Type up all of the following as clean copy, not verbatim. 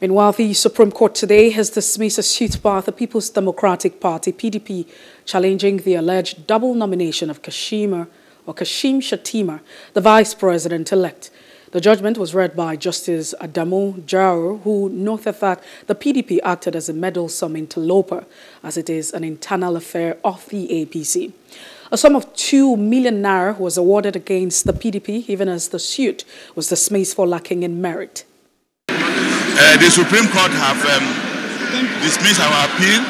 Meanwhile, the Supreme Court today has dismissed a suit by the People's Democratic Party, PDP, challenging the alleged double nomination of Kassim Shettima, the vice president-elect. The judgment was read by Justice Adamo Jaure, who noted that the PDP acted as a meddlesome interloper, as it is an internal affair of the APC. A sum of 2 million naira was awarded against the PDP, even as the suit was dismissed for lacking in merit. The Supreme Court have dismissed our appeal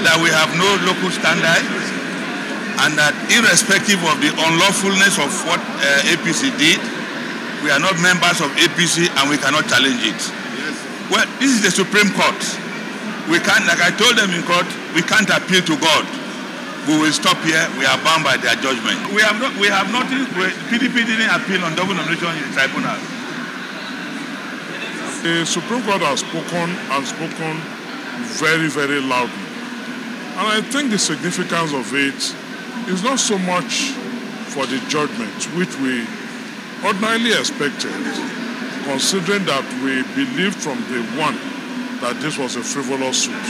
that we have no local standard and that irrespective of the unlawfulness of what APC did, we are not members of APC and we cannot challenge it. Yes. Well, this is the Supreme Court. We can't, like I told them in court, we can't appeal to God. We will stop here. We are bound by their judgment. We have nothing, PDP didn't appeal on double nomination in the tribunal. The Supreme Court has spoken and spoken very, very loudly. And I think the significance of it is not so much for the judgment, which we ordinarily expected, considering that we believed from day one that this was a frivolous suit.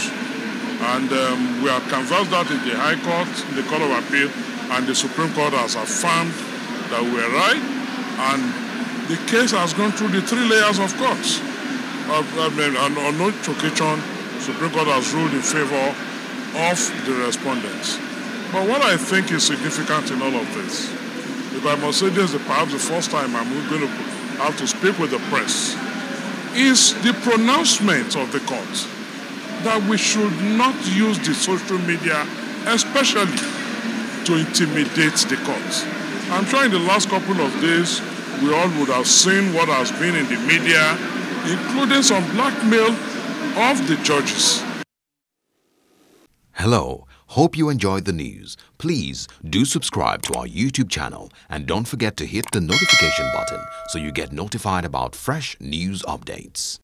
And we have canvassed that in the High Court, in the Court of Appeal, and the Supreme Court has affirmed that we were right, and the case has gone through the 3 layers of courts. And on no occasion, Supreme Court has ruled in favor of the respondents. But what I think is significant in all of this, if I must say this is perhaps the first time I'm going to have to speak with the press, is the pronouncement of the court that we should not use the social media, especially to intimidate the court. I'm sure in the last couple of days, we all would have seen what has been in the media, including some blackmail of the judges. Hello, hope you enjoyed the news. Please do subscribe to our YouTube channel and don't forget to hit the notification button so you get notified about fresh news updates.